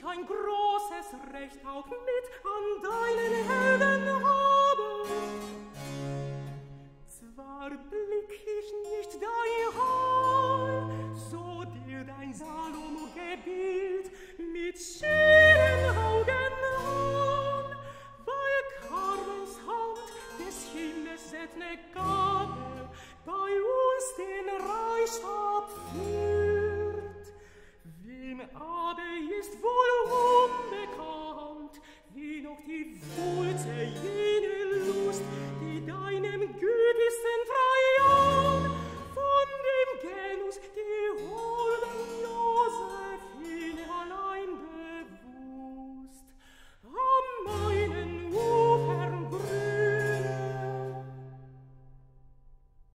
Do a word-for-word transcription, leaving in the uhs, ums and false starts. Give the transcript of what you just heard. ich ein großes Recht auch mit an deinen Helden habe. Zwar blick ich nicht dein Haar, so dir dein Salomo gebiet mit Schirr